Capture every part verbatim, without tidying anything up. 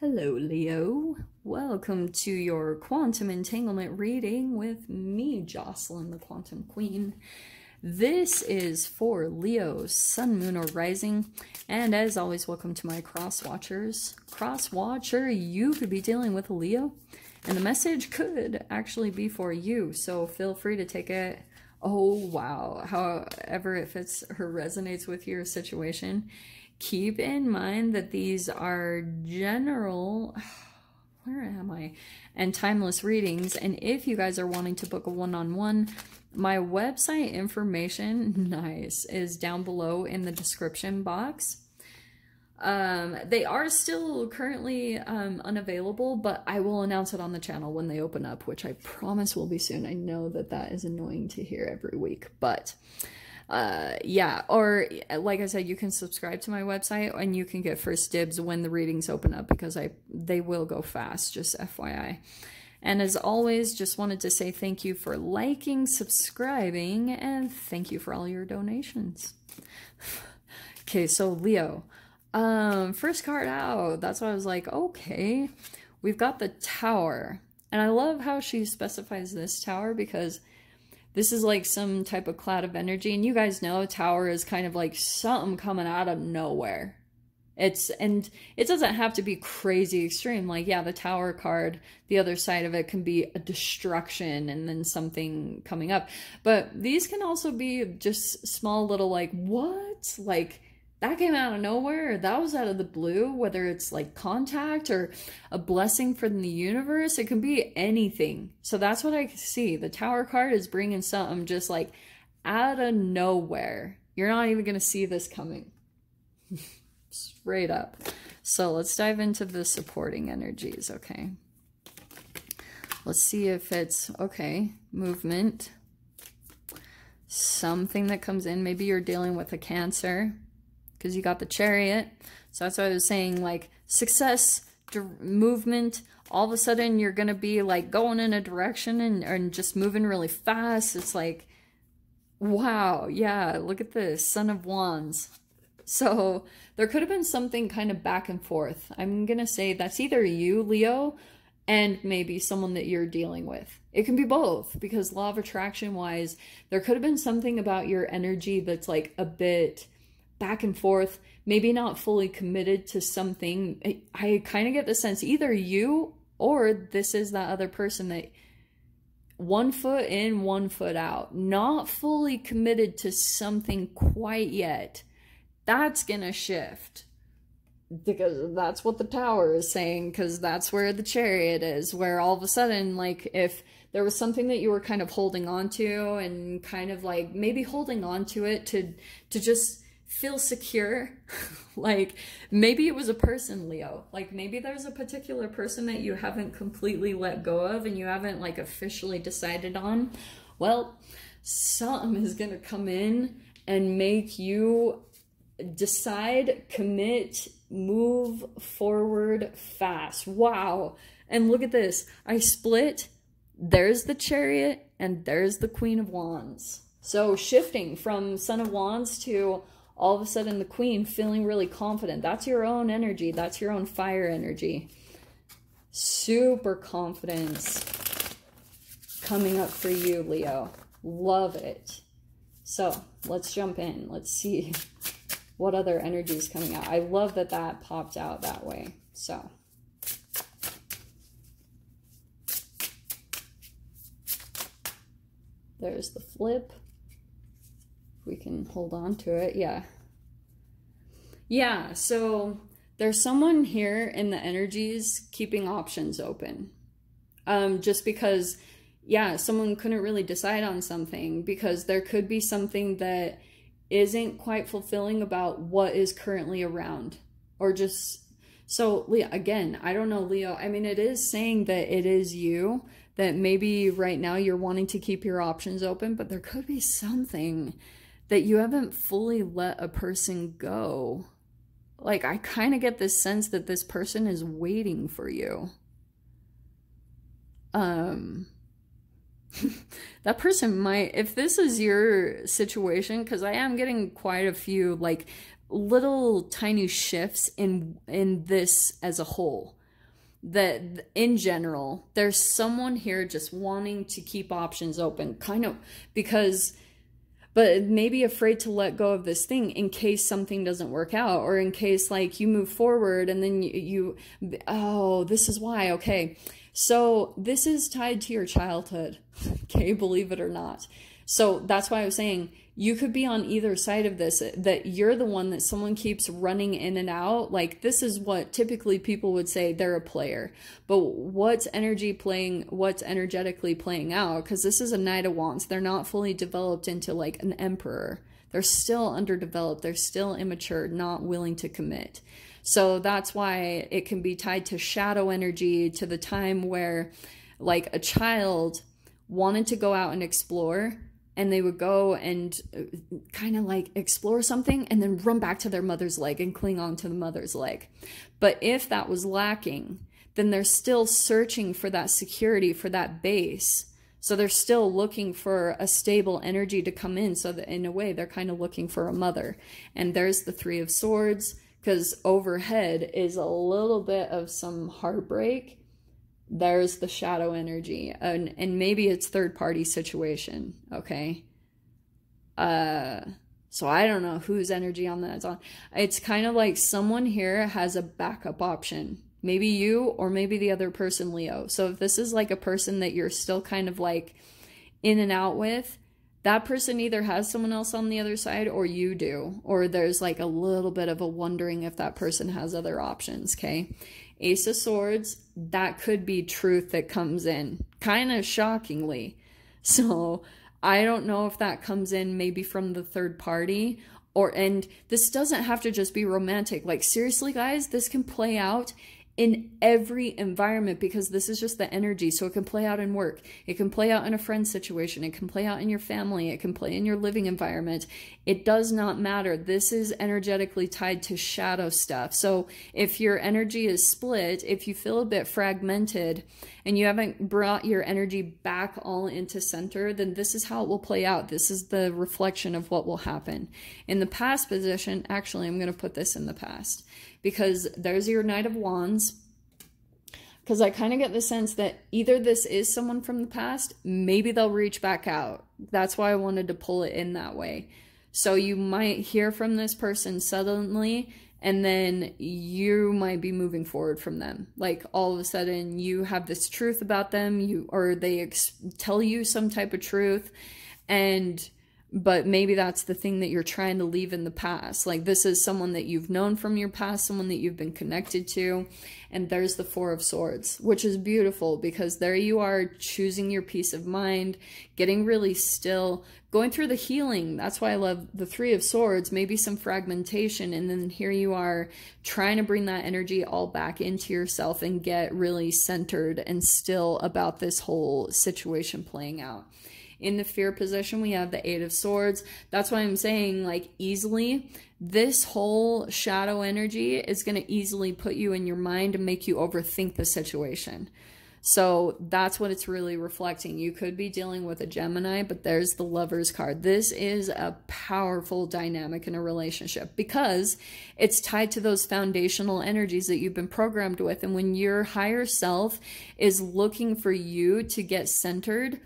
Hello, Leo. Welcome to your Quantum Entanglement reading with me, Josslyn the Quantum Queen. This is for Leo, Sun, Moon, or Rising. And as always, welcome to my Cross Watchers. Cross Watcher, you could be dealing with a Leo, and the message could actually be for you. So feel free to take it. Oh, wow. However it fits or resonates with your situation. Keep in mind that these are general, where am I, and timeless readings. And if you guys are wanting to book a one-on-one, my website information, nice, is down below in the description box. Um, they are still currently um, unavailable, but I will announce it on the channel when they open up, which I promise will be soon. I know that that is annoying to hear every week, but uh, yeah, or like I said, you can subscribe to my website and you can get first dibs when the readings open up, because I they will go fast, just F Y I. And as always, just wanted to say thank you for liking, subscribing, and thank you for all your donations. Okay, so Leo, um, first card out. That's why I was like, okay, we've got the Tower. And I love how she specifies this Tower, because this is like some type of cloud of energy. And you guys know a Tower is kind of like something coming out of nowhere. It's, and it doesn't have to be crazy extreme. Like, yeah, the Tower card, the other side of it can be a destruction and then something coming up. But these can also be just small little, like, what? Like, that came out of nowhere. That was out of the blue, whether it's like contact or a blessing from the universe. It can be anything. So that's what I see. The Tower card is bringing something just like out of nowhere. You're not even going to see this coming. Straight up. So let's dive into the supporting energies, okay? Let's see if it's, okay, movement. Something that comes in. Maybe you're dealing with a Cancer, because you got the Chariot. So that's what I was saying, like, success, movement. All of a sudden, you're going to be, like, going in a direction and, and just moving really fast. It's like, wow, yeah, look at this, Sun of Wands. So there could have been something kind of back and forth. I'm going to say that's either you, Leo, and maybe someone that you're dealing with. It can be both, because law of attraction wise, there could have been something about your energy that's like a bit back and forth, maybe not fully committed to something. I kind of get the sense either you or this is that other person that one foot in, one foot out, not fully committed to something quite yet. That's going to shift, because that's what the Tower is saying, because that's where the Chariot is, where all of a sudden, like, if there was something that you were kind of holding on to and kind of like maybe holding on to it to, to just feel secure, like maybe it was a person, Leo, like maybe there's a particular person that you haven't completely let go of and you haven't like officially decided on. Well, something is going to come in and make you decide, commit, move forward fast. Wow. And look at this. I split. There's the Chariot and there's the Queen of Wands. So shifting from Sun of Wands to all of a sudden the Queen, feeling really confident. That's your own energy. That's your own fire energy. Super confidence coming up for you, Leo. Love it. So let's jump in. Let's see what other energy is coming out. I love that that popped out that way. So there's the flip. We can hold on to it. Yeah. Yeah. So there's someone here in the energies keeping options open. Um, just because, yeah, someone couldn't really decide on something, because there could be something that isn't quite fulfilling about what is currently around, or just so Leo, again, I don't know, Leo. I mean, it is saying that it is you, that maybe right now you're wanting to keep your options open, but there could be something that you haven't fully let a person go. Like, I kind of get this sense that this person is waiting for you. Um, that person might, if this is your situation, because I am getting quite a few like little tiny shifts in in this as a whole. that in general, there's someone here just wanting to keep options open, kind of, because, but maybe afraid to let go of this thing in case something doesn't work out, or in case like you move forward and then you, you oh, this is why. Okay. So this is tied to your childhood. Okay. Believe it or not. So that's why I was saying you could be on either side of this, that you're the one that someone keeps running in and out. Like, this is what typically people would say they're a player, but what's energy playing, what's energetically playing out? Because this is a Knight of Wands. They're not fully developed into like an Emperor. They're still underdeveloped. They're still immature, not willing to commit. So that's why it can be tied to shadow energy, to the time where like a child wanted to go out and explore, and they would go and kind of like explore something and then run back to their mother's leg and cling on to the mother's leg. But if that was lacking, then they're still searching for that security, for that base. So they're still looking for a stable energy to come in. So that in a way, they're kind of looking for a mother. And there's the Three of Swords, because overhead is a little bit of some heartbreak. There's the shadow energy, and, and maybe it's third party situation. Okay. Uh, so I don't know whose energy on that's on. It's kind of like someone here has a backup option, maybe you, or maybe the other person, Leo. So if this is like a person that you're still kind of like in and out with, that person either has someone else on the other side or you do, or there's like a little bit of a wondering if that person has other options. Okay. Ace of Swords, that could be truth that comes in, kind of shockingly. So I don't know if that comes in maybe from the third party, or, and this doesn't have to just be romantic. Like, seriously, guys, this can play out in every environment, because this is just the energy. So it can play out in work. It can play out in a friend situation. It can play out in your family. It can play in your living environment. It does not matter. This is energetically tied to shadow stuff. So if your energy is split, if you feel a bit fragmented and you haven't brought your energy back all into center, then this is how it will play out. This is the reflection of what will happen in the past position. Actually, I'm going to put this in the past, because there's your Knight of Wands, because I kind of get the sense that either this is someone from the past, maybe they'll reach back out. That's why I wanted to pull it in that way. So you might hear from this person suddenly, and then you might be moving forward from them. Like, all of a sudden you have this truth about them, you, or they ex tell you some type of truth, and but maybe that's the thing that you're trying to leave in the past. Like, this is someone that you've known from your past, someone that you've been connected to. And there's the Four of Swords, which is beautiful, because there you are choosing your peace of mind, getting really still, going through the healing. That's why I love the Three of Swords, maybe some fragmentation. And then here you are trying to bring that energy all back into yourself and get really centered and still about this whole situation playing out. In the fear position, we have the Eight of Swords. That's why I'm saying, like, easily, this whole shadow energy is going to easily put you in your mind and make you overthink the situation. So that's what it's really reflecting. You could be dealing with a Gemini, but there's the Lover's card. This is a powerful dynamic in a relationship, because it's tied to those foundational energies that you've been programmed with. And when your higher self is looking for you to get centered,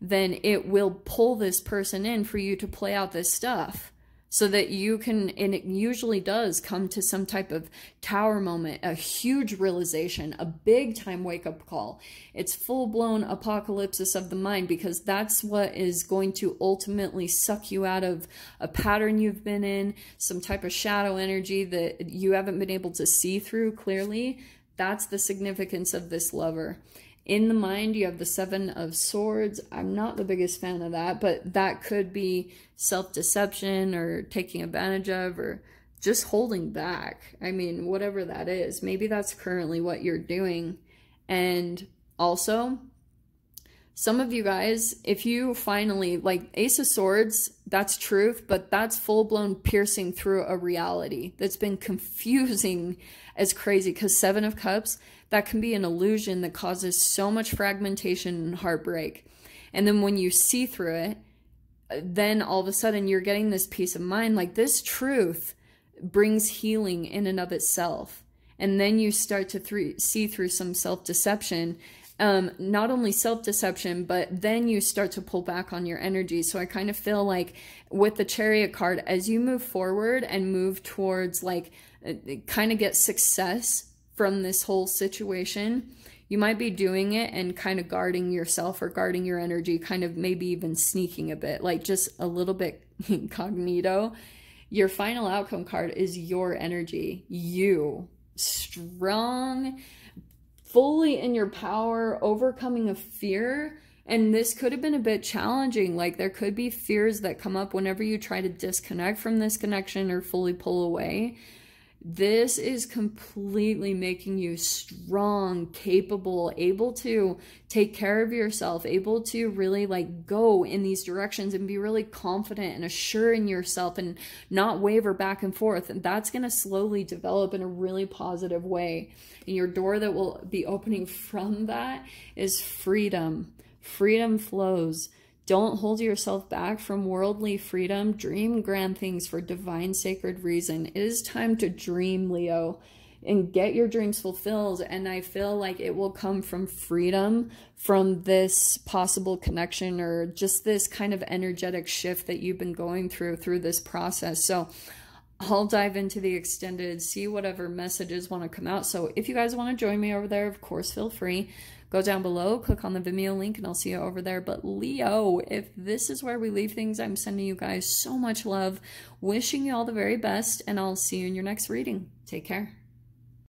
then it will pull this person in for you to play out this stuff, so that you can, and it usually does come to some type of tower moment, a huge realization, a big time wake up call. It's full blown apocalypse of the mind, because that's what is going to ultimately suck you out of a pattern you've been in, some type of shadow energy that you haven't been able to see through clearly. That's the significance of this Lover. In the mind, you have the Seven of Swords. I'm not the biggest fan of that, but that could be self-deception or taking advantage of, or just holding back. I mean, whatever that is, maybe that's currently what you're doing. And also, some of you guys, if you finally, like, Ace of Swords, that's truth, but that's full-blown piercing through a reality that's been confusing as crazy, because Seven of Cups, that can be an illusion that causes so much fragmentation and heartbreak. And then when you see through it, then all of a sudden you're getting this peace of mind. Like, this truth brings healing in and of itself. And then you start to th- see through some self-deception. Um, not only self-deception, but then you start to pull back on your energy. So I kind of feel like with the Chariot card, as you move forward and move towards like uh, kind of get success from this whole situation, you might be doing it and kind of guarding yourself or guarding your energy, kind of maybe even sneaking a bit, like just a little bit incognito. Your final outcome card is your energy, you, strong, fully in your power, overcoming a fear. And this could have been a bit challenging. Like there could be fears that come up whenever you try to disconnect from this connection or fully pull away. This is completely making you strong, capable, able to take care of yourself, able to really like go in these directions and be really confident and assured in yourself and not waver back and forth. And that's going to slowly develop in a really positive way. And your door that will be opening from that is freedom. Freedom flows. Don't hold yourself back from worldly freedom. Dream grand things for divine sacred reason. It is time to dream, Leo, and get your dreams fulfilled. And I feel like it will come from freedom, from this possible connection or just this kind of energetic shift that you've been going through through this process. So I'll dive into the extended, see whatever messages want to come out. So if you guys want to join me over there, of course, feel free. Go down below, click on the Vimeo link, and I'll see you over there. But Leo, if this is where we leave things, I'm sending you guys so much love, wishing you all the very best, and I'll see you in your next reading. Take care.